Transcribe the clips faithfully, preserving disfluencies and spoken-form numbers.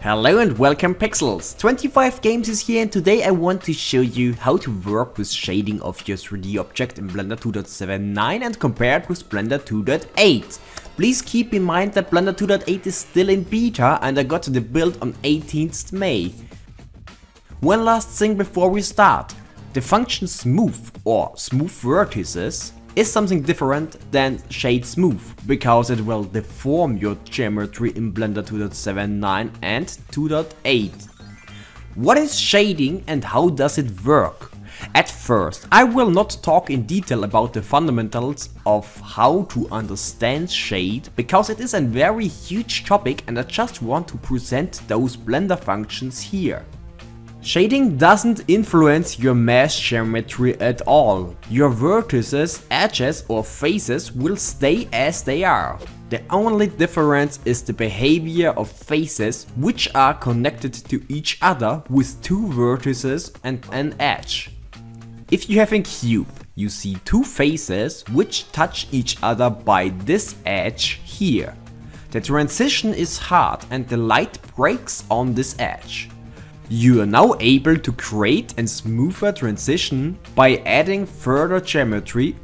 Hello and welcome Pixels! twenty-five Games is here, and today I want to show you how to work with shading of your three D object in Blender two point seven nine and compare it with Blender two point eight. Please keep in mind that Blender two point eight is still in beta and I got the build on eighteenth May. One last thing before we start. The function smooth or smooth vertices is something different than shade smooth, because it will deform your geometry in Blender two point seven nine and two point eight. What is shading and how does it work? At first, I will not talk in detail about the fundamentals of how to understand shade, because it is a very huge topic and I just want to present those Blender functions here. Shading doesn't influence your mesh geometry at all. Your vertices, edges or faces will stay as they are. The only difference is the behavior of faces, which are connected to each other with two vertices and an edge. If you have a cube, you see two faces which touch each other by this edge here. The transition is hard and the light breaks on this edge. You are now able to create a smoother transition by adding further geometry,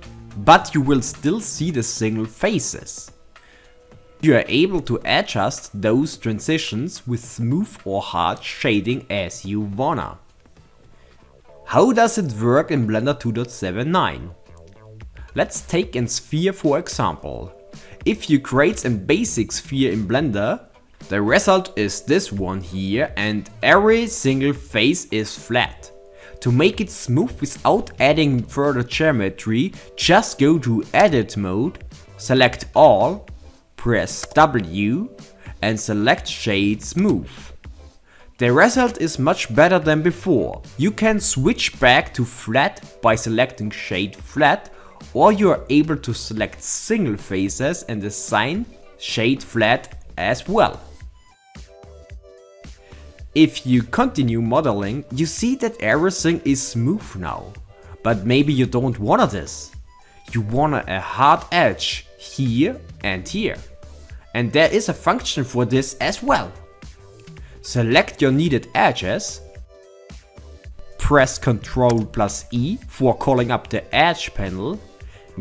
but you will still see the single faces. You are able to adjust those transitions with smooth or hard shading as you wanna. How does it work in Blender two point seven nine? Let's take a sphere for example. If you create a basic sphere in Blender, the result is this one here, and every single face is flat. To make it smooth without adding further geometry, just go to Edit mode, select All, press W and select Shade Smooth. The result is much better than before. You can switch back to flat by selecting Shade Flat, or you are able to select single faces and assign Shade Flat as well. If you continue modeling, you see that everything is smooth now. But maybe you don't want this. You want a hard edge here and here. And there is a function for this as well. Select your needed edges. Press Ctrl plus E for calling up the edge panel.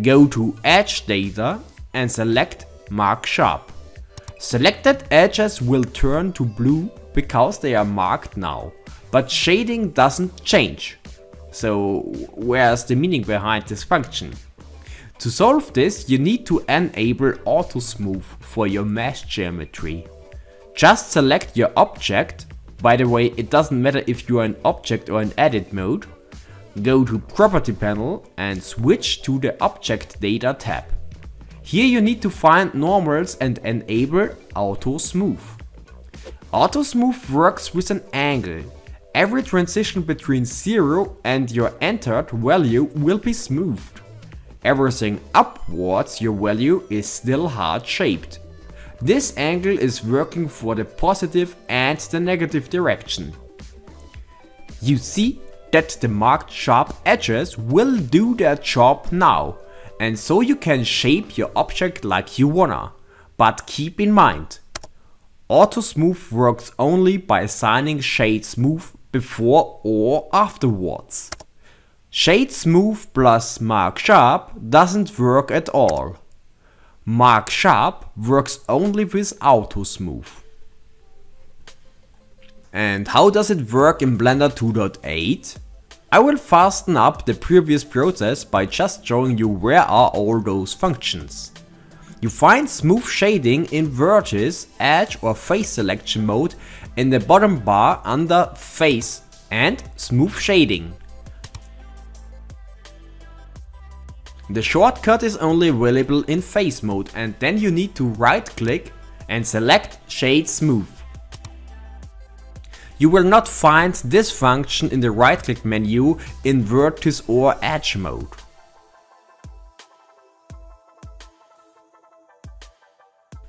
Go to Edge Data and select Mark Sharp. Selected edges will turn to blue because they are marked now, but shading doesn't change. So where's the meaning behind this function? To solve this, you need to enable auto smooth for your mesh geometry. Just select your object. By the way, it doesn't matter if you are in object or in edit mode. Go to property panel and switch to the object data tab. Here you need to find normals and enable auto smooth. Auto smooth works with an angle. Every transition between zero and your entered value will be smoothed. Everything upwards your value is still hard shaped. This angle is working for the positive and the negative direction. You see that the marked sharp edges will do their job now, and so you can shape your object like you wanna. But keep in mind, auto smooth works only by assigning shade smooth before or afterwards. Shade smooth plus mark sharp doesn't work at all. Mark sharp works only with auto smooth. And how does it work in Blender two point eight? I will fasten up the previous process by just showing you where are all those functions. You find smooth shading in vertice, edge or face selection mode in the bottom bar under face and smooth shading. The shortcut is only available in face mode, and then you need to right click and select shade smooth. You will not find this function in the right click menu in vertice or edge mode.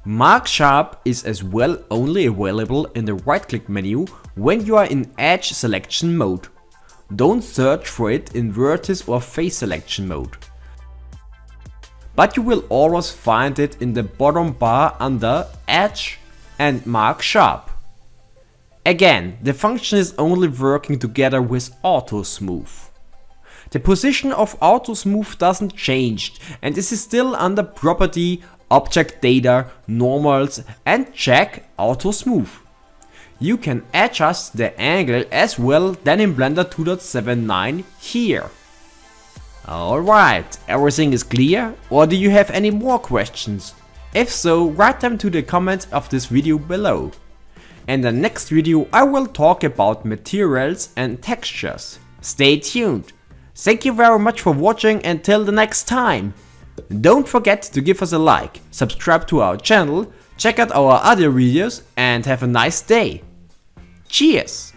Mark Sharp is as well only available in the right click menu when you are in edge selection mode. Don't search for it in vertice or face selection mode. But you will always find it in the bottom bar under edge and mark sharp. Again, the function is only working together with auto smooth. The position of auto smooth doesn't change and this is still under property, object data, normals and check auto smooth. You can adjust the angle as well than in Blender two point seven nine here. Alright, everything is clear, or do you have any more questions? If so, write them to the comments of this video below. In the next video I will talk about materials and textures. Stay tuned. Thank you very much for watching until the next time. Don't forget to give us a like, subscribe to our channel, check out our other videos and have a nice day. Cheers!